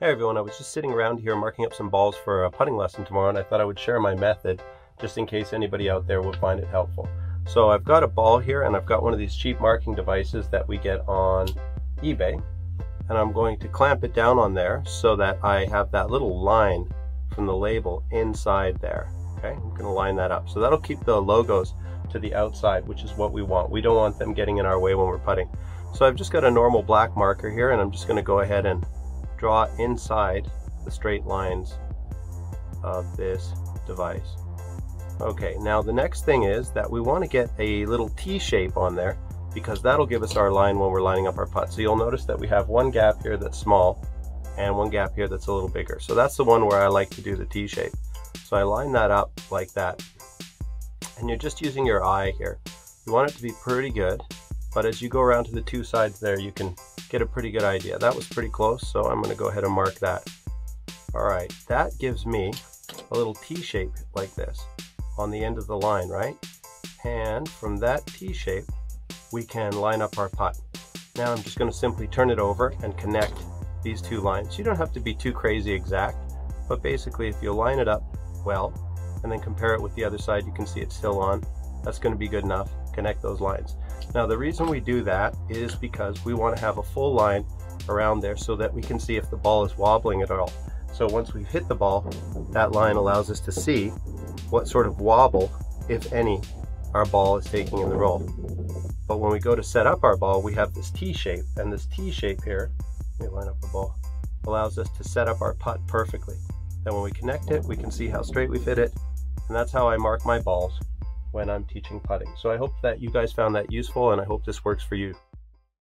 Hey everyone, I was just sitting around here marking up some balls for a putting lesson tomorrow, and I thought I would share my method just in case anybody out there would find it helpful. So I've got a ball here, and I've got one of these cheap marking devices that we get on eBay, and I'm going to clamp it down on there so that I have that little line from the label inside there. Okay, I'm going to line that up. So that'll keep the logos to the outside, which is what we want. We don't want them getting in our way when we're putting. So I've just got a normal black marker here, and I'm just going to go ahead and draw inside the straight lines of this device. Okay, now the next thing is that we want to get a little T shape on there, because that'll give us our line when we're lining up our putt. So you'll notice that we have one gap here that's small and one gap here that's a little bigger. So that's the one where I like to do the T shape. So I line that up like that, and you're just using your eye here. You want it to be pretty good, but as you go around to the two sides there, you can get a pretty good idea. That was pretty close, so I'm going to go ahead and mark that. All right, that gives me a little T shape like this on the end of the line, right? And from that T shape, we can line up our putt. Now I'm just going to simply turn it over and connect these two lines. You don't have to be too crazy exact, but basically if you line it up well and then compare it with the other side, you can see it's still on. That's going to be good enough. Connect those lines. Now the reason we do that is because we want to have a full line around there so that we can see if the ball is wobbling at all. So once we've hit the ball, that line allows us to see what sort of wobble, if any, our ball is taking in the roll. But when we go to set up our ball, we have this T shape, and this T shape here, let me line up the ball, allows us to set up our putt perfectly. Then when we connect it, we can see how straight we've hit it, and that's how I mark my balls when I'm teaching putting. So I hope that you guys found that useful, and I hope this works for you.